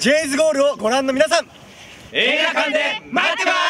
J's ゴールをご覧の皆さん、映画館で待ってます。